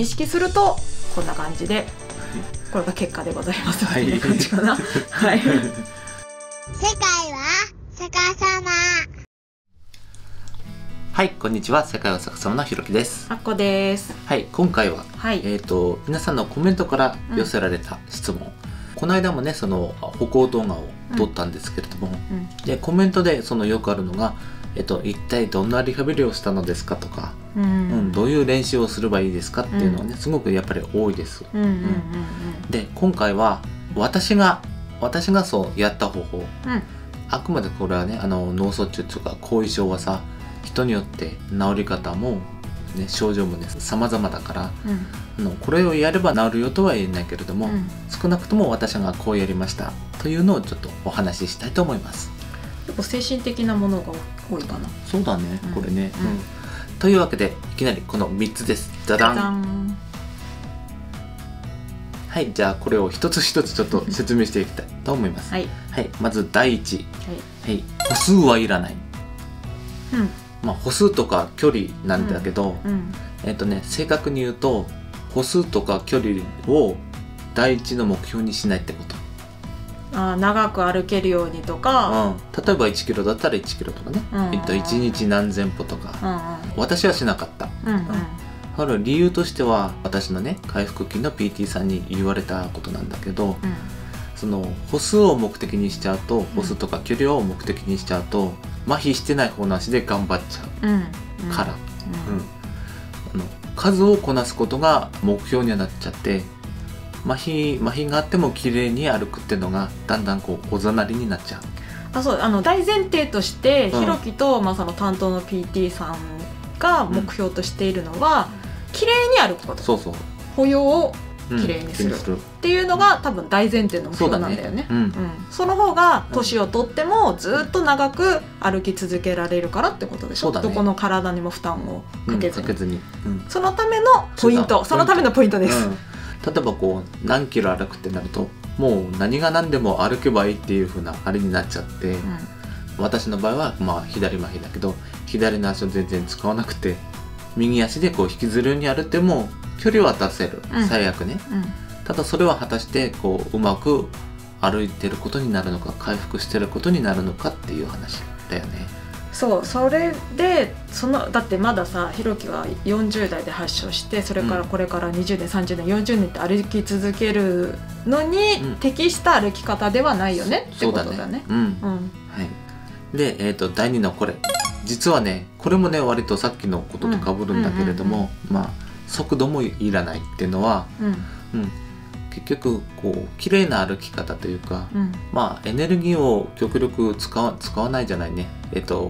意識するとこんな感じで、これが結果でございます。はい、こんな感じかな。はい。世界は逆さま。はい、こんにちは。世界は逆さまのひろきです。あっこです。はい、今回は、はい、皆さんのコメントから寄せられた質問。この間もね、その歩行動画を撮ったんですけれども、でコメントでそのよくあるのが、一体どんなリハビリをしたのですかとか、どういう練習をすればいいですかっていうのはね、すごくやっぱり多いです。で今回は私がそうやった方法、あくまでこれはね、脳卒中とか後遺症はさ、人によって治り方も、ね、症状もね様々だから、これをやれば治るよとは言えないけれども、少なくとも私がこうやりましたというのをちょっとお話ししたいと思います。結構精神的なものが多いかな。そうだね、これね。というわけでいきなりこの3つです。じゃだん。はい、じゃあこれを一つ一つちょっと説明していきたいと思います。はい、まず第1、はい、歩数はいらない。まあ歩数とか距離なんだけど、正確に言うと歩数とか距離を第一の目標にしないってこと。あ、長く歩けるようにとか、例えば1キロだったら1キロとかね、1日何千歩とか、私はしなかった。ある理由としては、私のね回復期の PT さんに言われたことなんだけど、その歩数を目的にしちゃうと、歩数とか距離を目的にしちゃうと麻痺してない方の足で頑張っちゃうから、数をこなすことが目標にはなっちゃって、麻痺があっても綺麗に歩くっていうのがだんだんこうおざなりになっちゃう。あ、そう、大前提として、ひろきと、まあ、その担当の PT さんが目標としているのは、綺麗に歩くこと。そうそう、歩様を綺麗にするっていうのが多分大前提の目標なんだよね。その方が年をとってもずっと長く歩き続けられるからってことでしょ。どこの体にも負担をかけずに。そのためのポイント、そのためのポイントです。例えばこう何キロ歩くってなると、もう何が何でも歩けばいいっていう風なあれになっちゃって、私の場合はまあ左麻痺だけど、左の足を全然使わなくて右足でこう引きずるように歩いても距離は出せる、最悪ね。ただそれは果たしてこううまく歩いてることになるのか、回復してることになるのかっていう話だよね。そう、それでだってまださ、ひろきは40代で発症して、それからこれから20年30年40年って歩き続けるのに適した歩き方ではないよねってことだね。で、第2のこれ、実はねこれもね割とさっきのこととかぶるんだけれども、速度もいらないっていうのは、結局こう綺麗な歩き方というか、エネルギーを極力使わないじゃないね、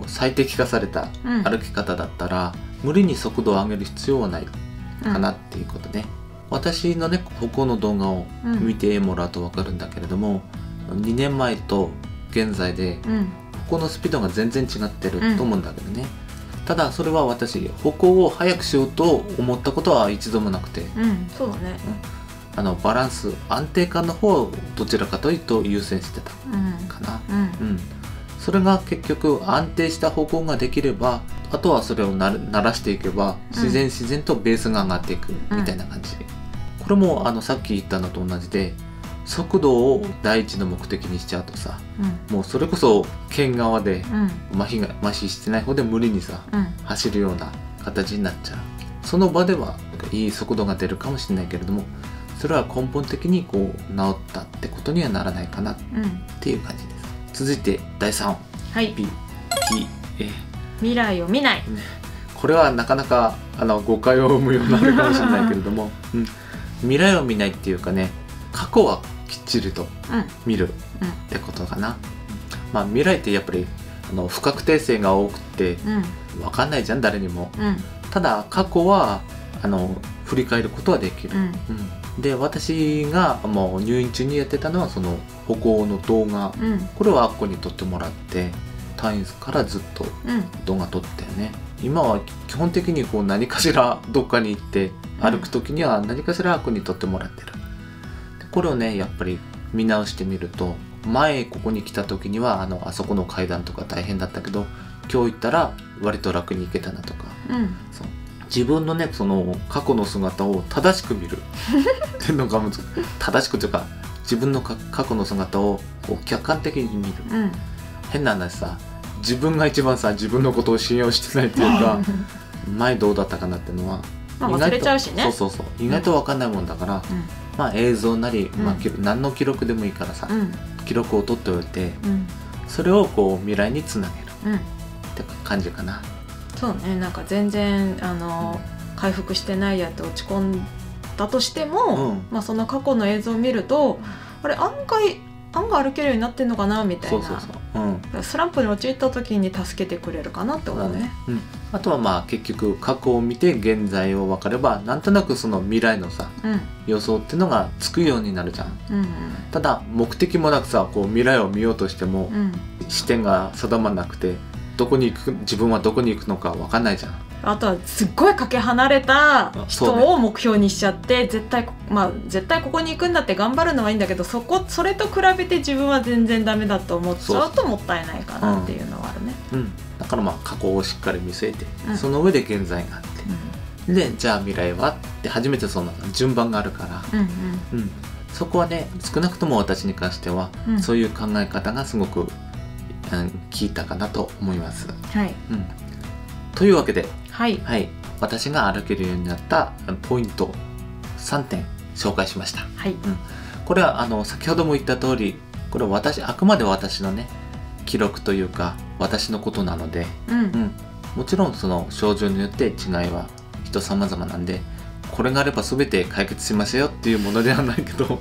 最適化された歩き方だったら、無理に速度を上げる必要はないかなっていうことね。私のね歩行の動画を見てもらうと分かるんだけれども、2年前と現在で歩行のスピードが全然違ってると思うんだけどね。ただそれは私、歩行を速くしようと思ったことは一度もなくて、そうだね、バランス、安定感の方をどちらかというと優先してたかな。それが結局安定した歩行ができれば、あとはそれを慣らしていけば自然とベースが上がっていくみたいな感じ。これもさっき言ったのと同じで、速度を第一の目的にしちゃうとさ、もうそれこそ県側で麻痺してない方で無理にさ、走るような形になっちゃう。その場ではいい速度が出るかもしれないけれども、それは根本的にこう治ったってことにはならないかなっていう感じです。続いて第3、未来を見ない。これはなかなか誤解を生むようになるかもしれないけれども、未来を見ないっていうかね、過去はきっちりと見るってことかな。未来ってやっぱり不確定性が多くて分かんないじゃん、誰にも。ただ過去は振り返ることはできる。で、私がもう入院中にやってたのはその歩行の動画、これはあっこに撮ってもらって、退院からずっと動画撮ったよね。今は基本的にこう何かしらどっかに行って歩く時には何かしらあっこに撮ってもらってる。これをねやっぱり見直してみると、前ここに来た時にはあそこの階段とか大変だったけど、今日行ったら割と楽に行けたなとか、そう、自分のね、その過去の姿を正しく見るっていうのが難しい。正しくというか自分の過去の姿をこう客観的に見る、うん、変な話さ、自分が一番さ自分のことを信用してないっていうか前どうだったかなっていうのは忘れちゃうしね。そうそうそう、意外と分かんないもんだから、うん、まあ映像なり、まあ、何の記録でもいいからさ、うん、記録を取っておいて、うん、それをこう未来につなげる、うん、って感じかな。そうね、なんか全然回復してないやって落ち込んだとしても、うん、まあその過去の映像を見ると、あれ案外歩けるようになってんのかなみたいな。そうそうそう、うん、スランプに陥った時に助けてくれるかなってことね。うん、あとはまあ結局過去を見て現在を分かれば、なんとなくその未来のさ、うん、予想ってのがつくようになるじゃん。うんうん、ただ目的もなくさ、こう未来を見ようとしても、うん、視点が定まらなくて、どこに行く、自分はどこに行くのか分かんないじゃん。あとはすっごいかけ離れた人を目標にしちゃって、ね、絶対ここに行くんだって頑張るのはいいんだけど、それと比べて自分は全然ダメだと思っちゃうともったいないかなっていうのはあるね。うんうん、だからまあ過去をしっかり見据えて、うん、その上で現在があって、うん、でじゃあ未来はって初めてその順番があるから、うんうんうん、そこはね、少なくとも私に関しては、うん、そういう考え方がすごく、効いたかなと思います。はい、うん、というわけで、はい、はい、私が歩けるようになったポイント3点紹介しました。はい、うん、これは先ほども言った通り、これはあくまで私のね記録というか私のことなので、うんうん、もちろんその症状によって違いは人様々なんで、これがあれば全て解決しますよっていうものではないけど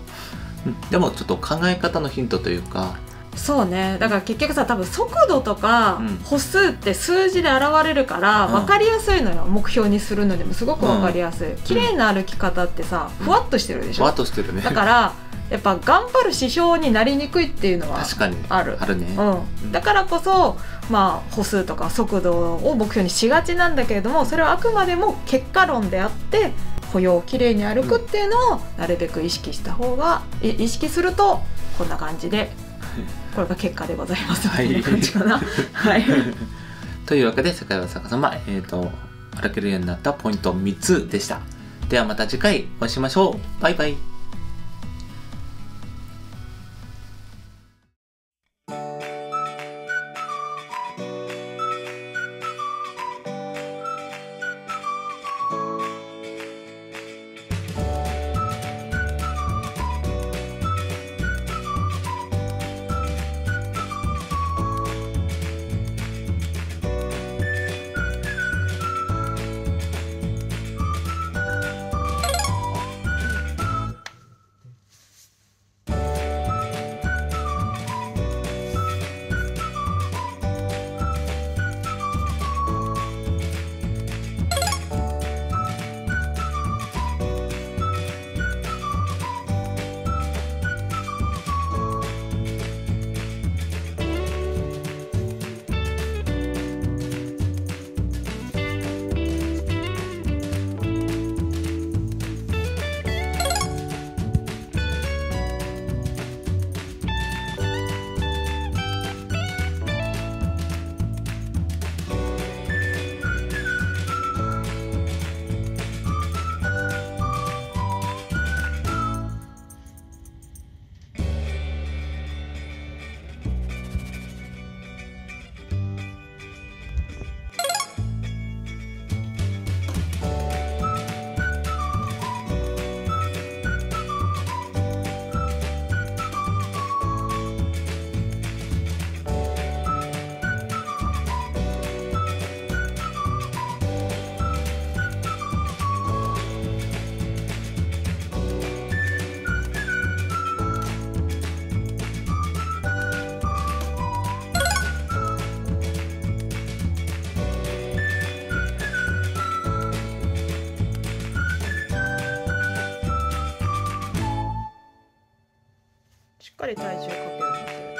でもちょっと考え方のヒントというか。そうね、だから結局さ、多分速度とか歩数って数字で表れるから分かりやすいのよ。目標にするのでもすごく分かりやすい。綺麗な歩き方ってさ、ふわっとしてるでしょ。ふわっとしてるね。だからやっぱ頑張る指標になりにくいっていうのはある。確かにあるね。うん、だからこそまあ歩数とか速度を目標にしがちなんだけれども、それはあくまでも結果論であって、歩様をきれいに歩くっていうのをなるべく意識した方が、意識するとこんな感じで。これが結果でございます。はい、感じかな。はい。というわけで、世界は逆さま、歩けるようになったポイント3つでした。ではまた次回お会いしましょう。バイバイ。しっかり体重かけるんですよ。